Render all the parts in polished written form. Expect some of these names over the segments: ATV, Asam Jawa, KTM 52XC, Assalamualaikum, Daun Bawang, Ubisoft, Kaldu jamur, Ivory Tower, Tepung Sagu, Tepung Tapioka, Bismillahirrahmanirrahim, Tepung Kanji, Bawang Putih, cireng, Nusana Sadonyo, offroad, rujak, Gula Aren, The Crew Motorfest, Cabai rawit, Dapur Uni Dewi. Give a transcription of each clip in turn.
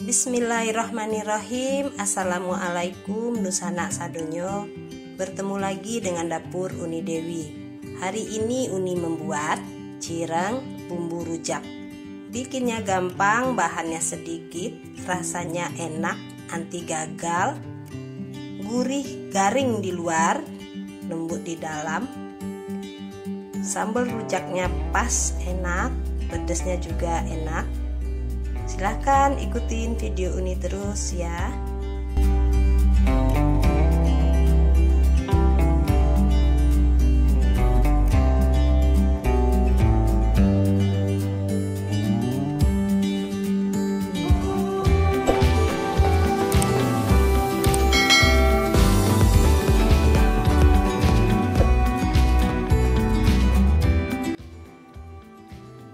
Bismillahirrahmanirrahim. Assalamualaikum Nusana Sadonyo. Bertemu lagi dengan Dapur Uni Dewi. Hari ini Uni membuat cireng bumbu rujak. Bikinnya gampang, bahannya sedikit, rasanya enak, anti gagal, gurih, garing di luar, lembut di dalam. Sambal rujaknya pas, enak, pedasnya juga enak. Silahkan ikutin video Uni terus ya.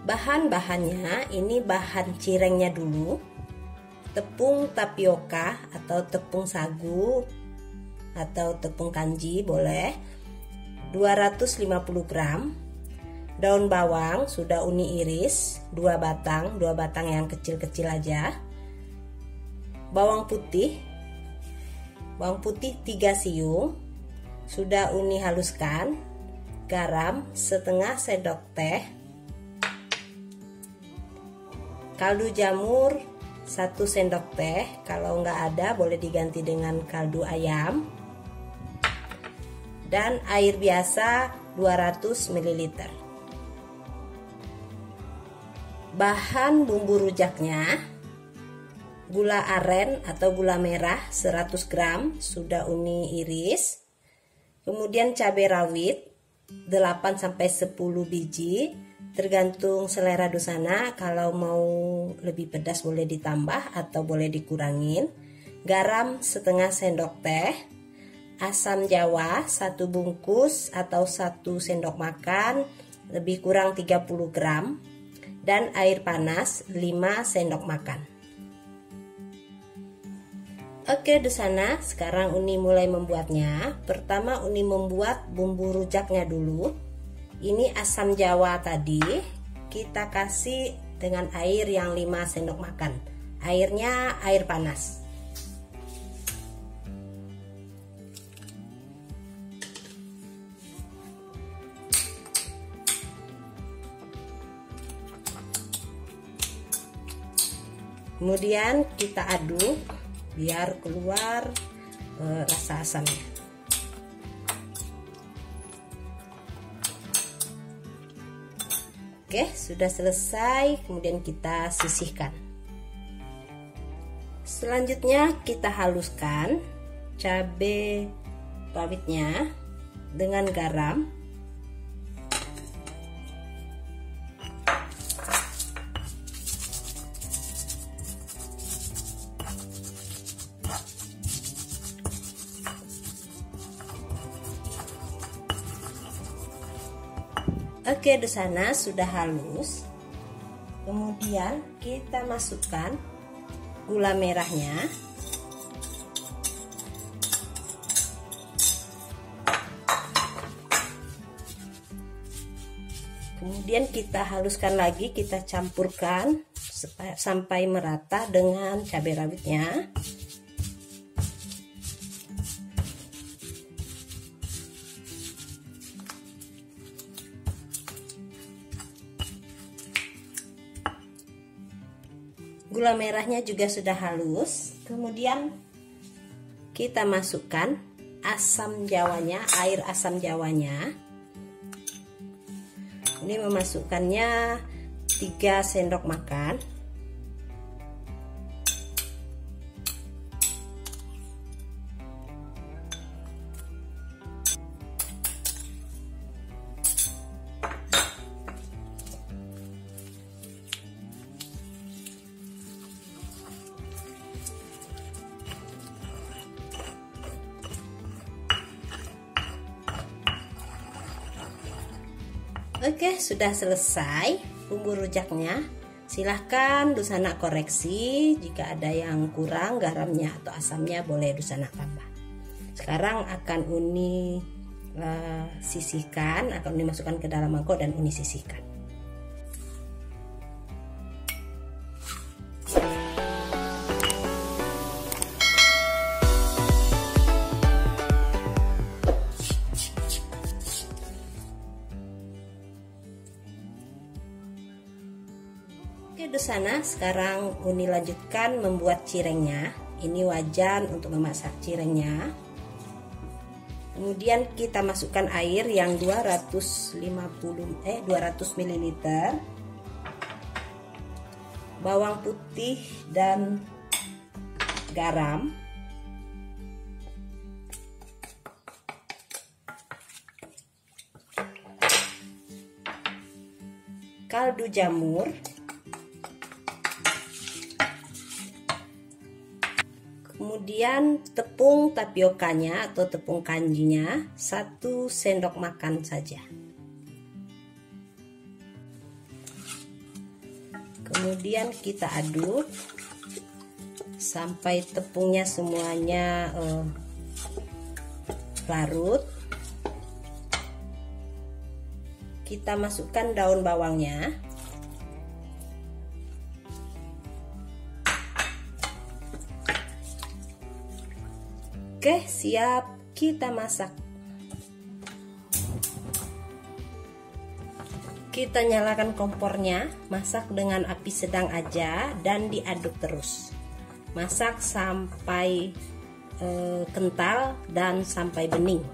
Bahan-bahannya, ini bahan cirengnya dulu. Tepung tapioka atau tepung sagu atau tepung kanji boleh, 250 gram. Daun bawang sudah Uni iris, 2 batang yang kecil-kecil aja. Bawang putih 3 siung sudah Uni haluskan. Garam setengah sendok teh. Kaldu jamur 1 sendok teh, kalau nggak ada boleh diganti dengan kaldu ayam. Dan air biasa 200 ml. Bahan bumbu rujaknya, gula aren atau gula merah 100 gram sudah Uni iris. Kemudian cabai rawit 8-10 biji. Tergantung selera Nusana, kalau mau lebih pedas boleh ditambah atau boleh dikurangin. Garam setengah sendok teh. Asam Jawa 1 bungkus atau 1 sendok makan, lebih kurang 30 gram. Dan air panas 5 sendok makan. Oke Nusana, sekarang Uni mulai membuatnya. Pertama Uni membuat bumbu rujaknya dulu. Ini asam Jawa tadi kita kasih dengan air yang 5 sendok makan. Airnya air panas. Kemudian kita aduk biar keluar rasa asamnya. Oke, sudah selesai, kemudian kita sisihkan. Selanjutnya kita haluskan cabai rawitnya dengan garam. Oke Nusana, sudah halus. Kemudian kita masukkan gula merahnya. Kemudian kita haluskan lagi, kita campurkan sampai merata dengan cabai rawitnya. Gula merahnya juga sudah halus. Kemudian kita masukkan asam jawanya, air asam jawanya. Ini memasukkannya 3 sendok makan. Oke, sudah selesai bumbu rujaknya. Silahkan Nusana koreksi jika ada yang kurang garamnya atau asamnya, boleh Nusana tambah. Sekarang akan Uni sisihkan, akan Uni masukkan ke dalam mangkok dan Uni sisihkan. sana, sekarang Uni lanjutkan membuat cirengnya. Ini wajan untuk memasak cirengnya. Kemudian kita masukkan air yang 200 ml. Bawang putih dan garam. Kaldu jamur. Kemudian tepung tapiokanya atau tepung kanjinya 1 sendok makan saja. Kemudian kita aduk sampai tepungnya semuanya larut. Kita masukkan daun bawangnya. Oke, siap kita masak. Kita nyalakan kompornya, masak dengan api sedang aja dan diaduk terus. Masak sampai kental dan sampai bening.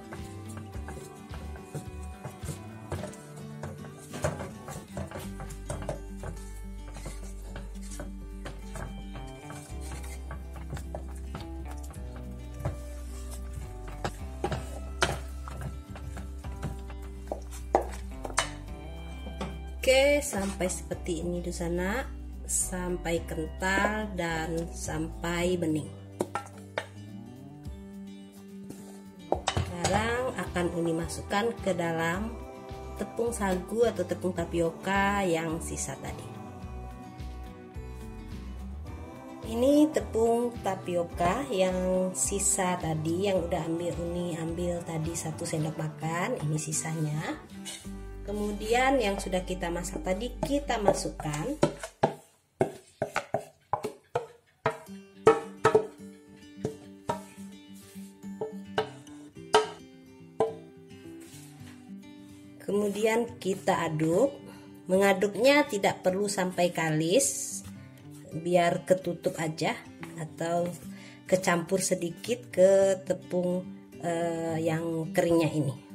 Oke, sampai seperti ini di sana, sampai kental dan sampai bening. Sekarang akan Uni masukkan ke dalam tepung sagu atau tepung tapioka yang sisa tadi. Ini tepung tapioka yang sisa tadi, yang udah Uni ambil tadi 1 sendok makan, ini sisanya. Kemudian yang sudah kita masak tadi kita masukkan. Kemudian kita aduk. Mengaduknya tidak perlu sampai kalis, biar ketutup aja atau kecampur sedikit ke tepung yang keringnya ini.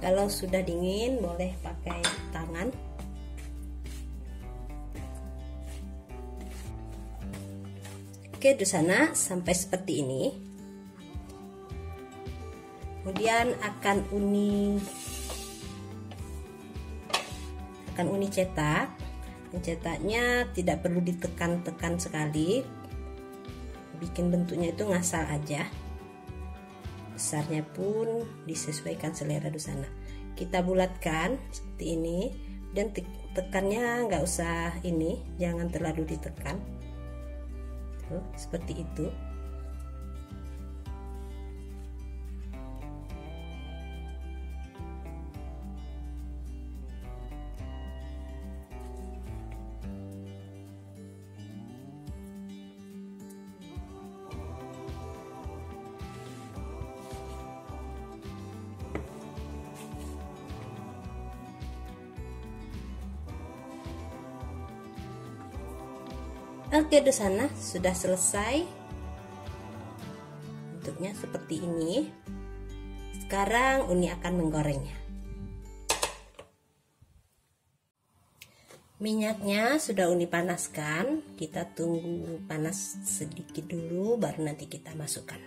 Kalau sudah dingin boleh pakai tangan. Oke, di sana sampai seperti ini. Kemudian akan Uni cetak. Mencetaknya tidak perlu ditekan-tekan sekali. Bikin bentuknya itu ngasal aja. Besarnya pun disesuaikan selera di sana. Kita bulatkan seperti ini dan tekannya nggak usah ini, jangan terlalu ditekan. Tuh, seperti itu. Oke, di sana sudah selesai. Bentuknya seperti ini. Sekarang Uni akan menggorengnya. Minyaknya sudah Uni panaskan. Kita tunggu panas sedikit dulu, baru nanti kita masukkan.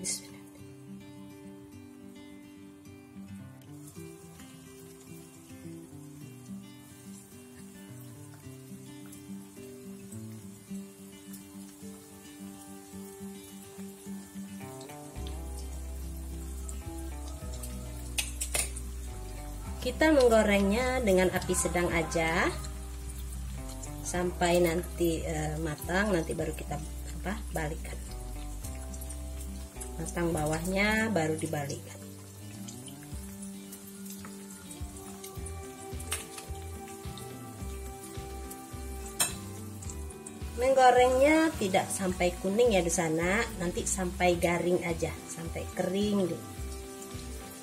Bismillah. Kita menggorengnya dengan api sedang aja sampai nanti matang, nanti baru kita balikkan. Matang bawahnya baru dibalikkan. Menggorengnya tidak sampai kuning ya di sana, nanti sampai garing aja, sampai kering deh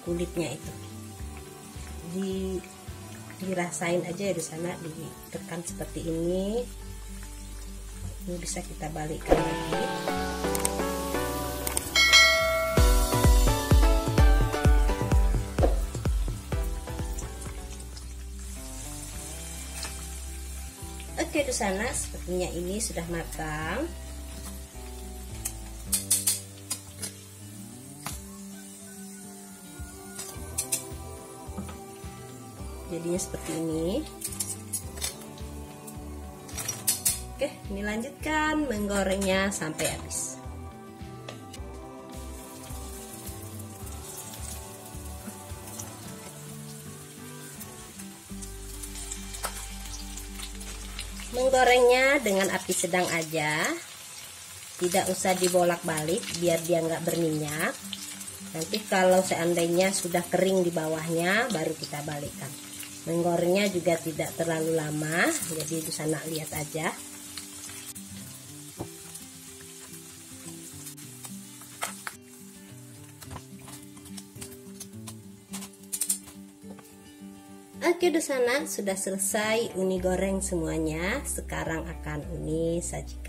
kulitnya itu. Dirasain aja ya di sana, ditekan seperti ini. Ini bisa kita balikkan lagi. Oke, di sana sepertinya ini sudah matang. Jadinya seperti ini. Oke, ini lanjutkan menggorengnya sampai habis. Menggorengnya dengan api sedang aja, tidak usah dibolak-balik biar dia nggak berminyak. Nanti kalau seandainya sudah kering di bawahnya baru kita balikkan. Menggorengnya juga tidak terlalu lama, jadi di sana lihat aja. Oke, di sana sudah selesai uni goreng semuanya. Sekarang akan Uni sajikan.